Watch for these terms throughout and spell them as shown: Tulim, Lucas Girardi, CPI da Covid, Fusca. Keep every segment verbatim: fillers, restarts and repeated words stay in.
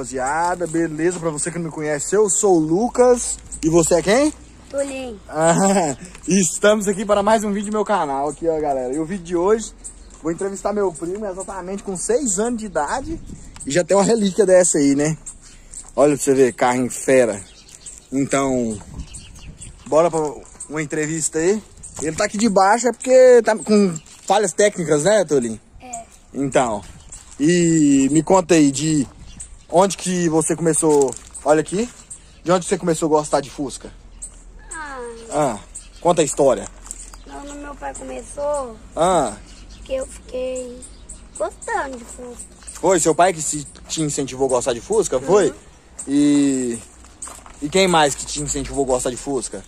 rapaziada, beleza? Pra você que não me conhece, eu sou o Lucas. E você é quem? Tulim. Ah, estamos aqui para mais um vídeo do meu canal aqui, ó, galera. E o vídeo de hoje, vou entrevistar meu primo, exatamente com seis anos de idade. E já tem uma relíquia dessa aí, né? Olha pra você ver, carro em fera. Então, bora pra uma entrevista aí. Ele tá aqui de baixo é porque tá com falhas técnicas, né, Tulim? É. Então... E me conta aí de onde que você começou, olha aqui, de onde você começou a gostar de Fusca? Ah, ah conta a história. Quando meu pai começou, ah. que eu fiquei gostando de Fusca. Foi seu pai que se, te incentivou a gostar de Fusca, uhum. Foi? E, e quem mais que te incentivou a gostar de Fusca?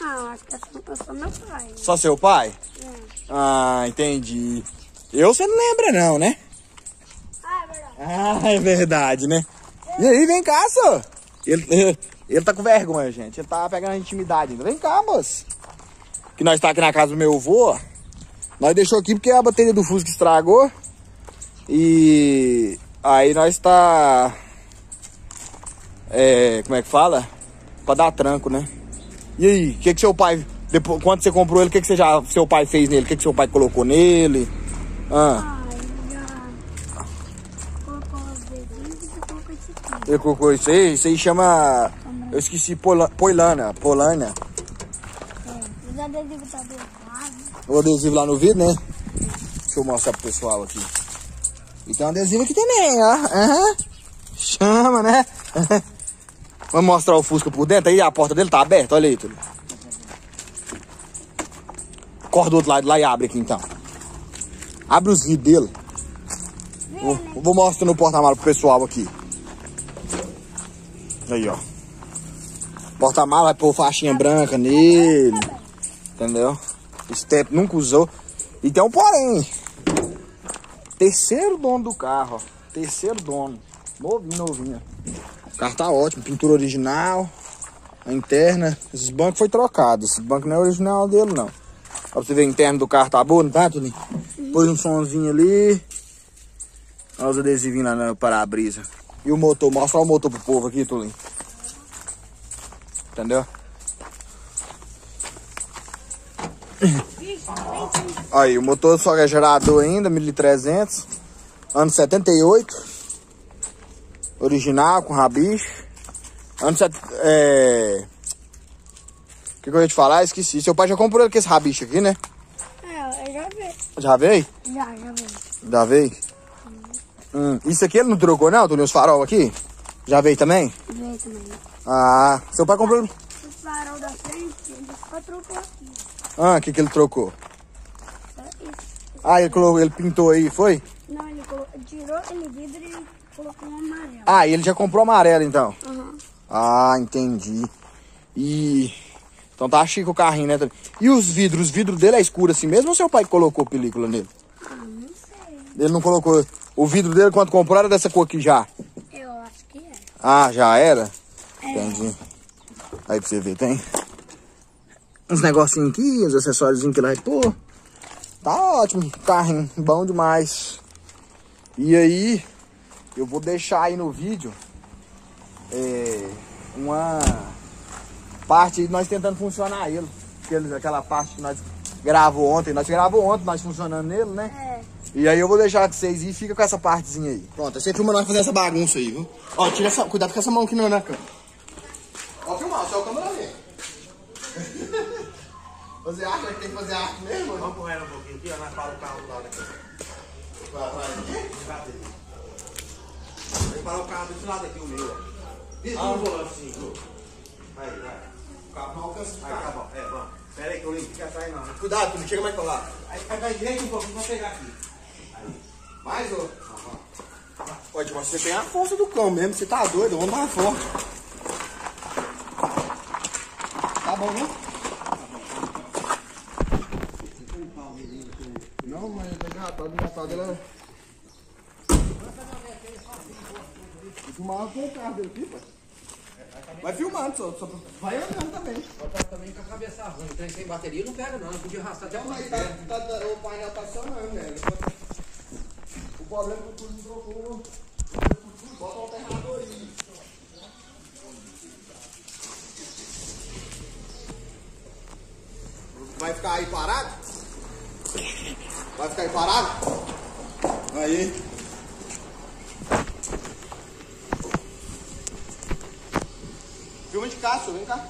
Ah, acho que é só, só meu pai. Né? Só seu pai? É. Ah, entendi. Eu você não lembra não, né? Ah, é verdade, né? E aí, vem cá, só. Ele, ele, ele tá com vergonha, gente. Ele tá pegando a intimidade ainda. Vem cá, moço. Que nós tá aqui na casa do meu avô. Nós deixou aqui porque a bateria do Fusca estragou. E aí nós tá... É, como é que fala? Pra dar tranco, né? E aí, o que que seu pai... Depois, quando você comprou ele, o que que você já, seu pai fez nele? O que que seu pai colocou nele? Ah... Ele colocou isso aí, isso aí chama... Eu esqueci, pola, poilana, polana. É, os adesivos tá bem claro. O adesivo lá no vidro, né? Deixa eu mostrar pro pessoal aqui. E tem um adesivo aqui também, ó. Uhum. Chama, né? Vamos mostrar o Fusca por dentro aí, a porta dele tá aberta, olha aí, Tulim. Corre do outro lado lá e abre aqui, então. Abre os vidros dele. Vou, vou mostrar no porta-malas pro pessoal aqui. Aí, ó. Porta-mala vai pôr faixinha branca nele. Entendeu? Esse tempo nunca usou. E tem um porém. Terceiro dono do carro, ó. Terceiro dono. Novinho, novinho. O carro tá ótimo. Pintura original. A interna. Esses bancos foi trocado. Esse banco não é original dele, não. Pra você ver, a interna do carro tá boa, não tá, Tulim? Pôs um somzinho ali. Olha os adesivinhos lá no para-brisa. E o motor, mostra o motor pro povo aqui, Tulim. Entendeu? Aí, o motor só é gerador ainda, mil e trezentos. Ano setenta e oito. Original, com rabicho. Ano set... É... O que, que eu ia te falar? Esqueci. Seu pai já comprou ele com esse rabicho aqui, né? É, eu já vi. Já veio? Já, já veio. Já veio? Hum, isso aqui ele não trocou não, Tulim, os farol aqui? Já veio também? Veio também. Ah, seu pai comprou... Os farol da frente, ele só trocou aqui. Ah, o que que ele trocou? Isso, isso. Ah, ele, colocou, ele pintou aí, foi? Não, ele colocou, tirou aquele vidro e colocou um amarelo. Ah, e ele já comprou amarelo então? Uhum. Ah, entendi. E... Então tá chique o carrinho, né? E os vidros? Os vidros dele é escuro assim mesmo ou seu pai colocou película nele? Ah, não sei. Ele não colocou... O vidro dele, quando comprou, era dessa cor aqui já? Eu acho que era. Ah, já era? É. Entendi. Aí pra você ver, tem uns negocinhos aqui, uns acessórios que ele vai pôr. Tá ótimo, carrinho, bom demais. E aí, eu vou deixar aí no vídeo é, uma parte aí de nós tentando funcionar ele. Aquela parte que nós gravou ontem, nós gravou ontem, nós funcionando nele, né? É. E aí eu vou deixar com vocês e fica com essa partezinha aí. Pronto, aí você filma nós fazendo essa bagunça aí, viu? Ó, tira essa... Cuidado com essa mão aqui não, né, câmera? Ó, filmar, só o câmera ali. Fazer arte, né? Tem que fazer arte mesmo? Né? Vamos correr ela um pouquinho aqui, ó. Nós para o carro do lado aqui. Vai, vai, vai. Vem parar o carro desse lado aqui, o meu, ó. Vira o volante assim, viu? Vai, vai. O carro não alcança o carro. Aí, tá bom. É, bom. Pera aí que eu não fica atrás não. Cuidado, tu não chega mais pra lá. Aí pega direito um pouquinho pra pegar aqui. Mais ou? Pode, mas você tem a força do cão mesmo, você tá doido, vamos mais forte. Tá bom, né? Tá bom. Não, mas ele tá engatado, engatado ele é... Vou filmar com o carro dele aqui, pai. Vai filmando, só, só vai andando também. Tá também com a cabeça ruim, então sem bateria não pega não, não podia arrastar até o mais. Tá, tá, tá, o painel tá acionando, né? O problema do tudo trocou, bota o alternador aí. Vai ficar aí parado? Vai ficar aí parado? Aí. Filma de cá, senhor. Vem cá.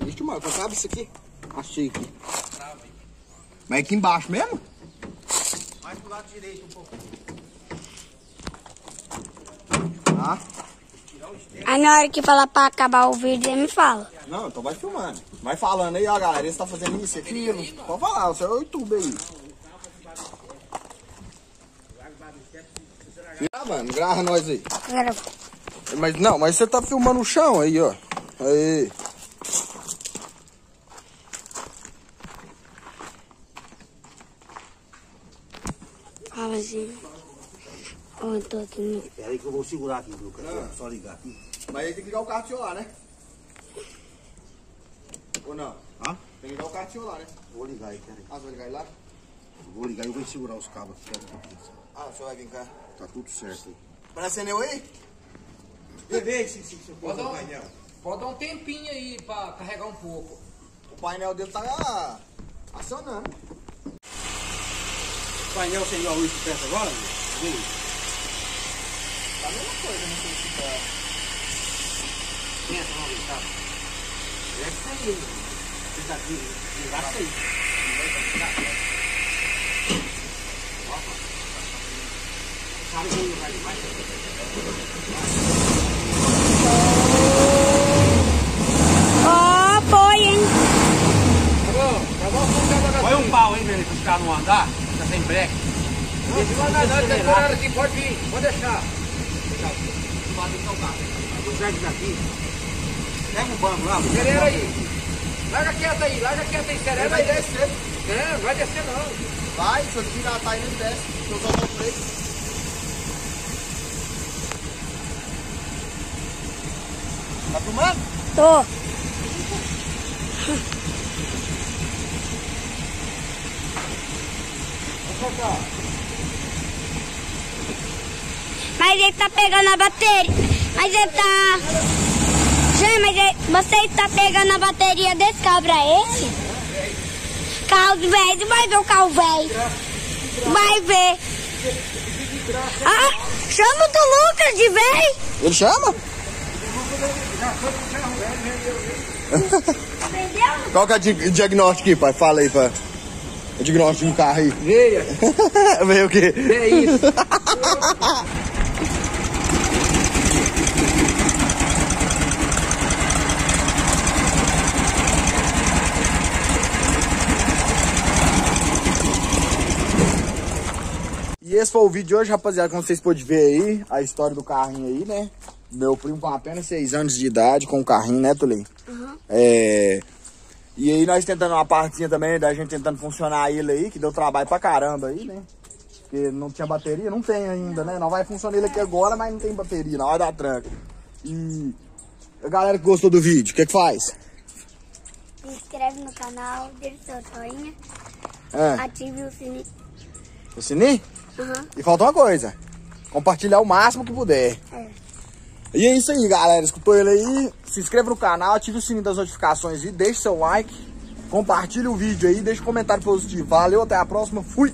Deixa eu, mano. Trava isso aqui. Achei aqui. Mas aqui embaixo mesmo? Mais pro lado direito um pouco. Ah. Aí na hora que falar pra acabar o vídeo, ele me fala. Não, então vai filmando. Vai falando aí, ó, galera. Você tá fazendo isso, aquilo. Pode falar, o seu é o YouTube aí. Ah, mano, grava nós aí. Grava. Mas não, mas você tá filmando o chão aí, ó. Aí. Fala assim. Oh, eu tô aqui. Pera aí que eu vou segurar aqui, Lucas. Ah. Só ligar aqui. Mas aí tem que ligar o cartinho lá, né? Ou não? Hã? Tem que ligar o cartinho lá, né? Vou ligar aí, peraí. Ah, você vai ligar aí lá? Vou ligar e eu vou segurar os cabos aqui. Ah, o senhor vai vir cá? Tá tudo certo aí. Para acender aí? Vê se você pode dar um painel. Pode dar um tempinho aí pra carregar um pouco. O painel dele tá acionando. O painel sem a luz de perto agora? Vem. A mesma coisa, não sei se tá. Pensa, vamos ver, tá? Deve sair, mano. Você tá aqui, ele vai sair. Ele vai sair. Ó, mano. Sabe que ele vai demais? Ó, foi, hein? Tá bom, tá bom. Põe um pau, hein, velho, para os caras não andar. Tá sem breque. Não, não, não, tem horário aqui, pode vir, pode deixar. Pega o banco lá, serena aí. Larga quieta aí, larga quieta aí, serena aí. Vai descer. Não, não vai descer não. Vai, se eu tirar a tá indo, desce. Se eu soltar o freio. Tá filmando? Tô. Vamos pra cá. Mas ele tá pegando a bateria. Mas ele tá. Gente, mas ele... você está pegando a bateria desse carro pra esse? Carro velho, vai ver o carro velho. Vai ver. Ah, chama o do Lucas de velho. Ele chama? Qual que é o diagnóstico aí, pai? Fala aí, pai. O diagnóstico do carro aí. Veia. Veio o quê? Veio isso. E esse foi o vídeo de hoje, rapaziada, como vocês podem ver aí, a história do carrinho aí, né? Meu primo com apenas seis anos de idade, com o carrinho, né, Tulim? Uhum. É... E aí nós tentando uma partinha também, da gente tentando funcionar ele aí, que deu trabalho pra caramba aí, né? Porque não tinha bateria, não tem ainda, né? Não vai funcionar ele aqui agora, mas não tem bateria, na hora da tranca. E a galera que gostou do vídeo, o que que faz? Se inscreve no canal, deixa o seu joinha, é. Ative o sininho. O sininho? Uhum. E falta uma coisa, compartilhar o máximo que puder. É. E é isso aí, galera. Escutou ele aí? Se inscreva no canal, ative o sininho das notificações e deixe seu like. Compartilhe o vídeo aí, deixe um comentário positivo. Valeu, até a próxima. Fui!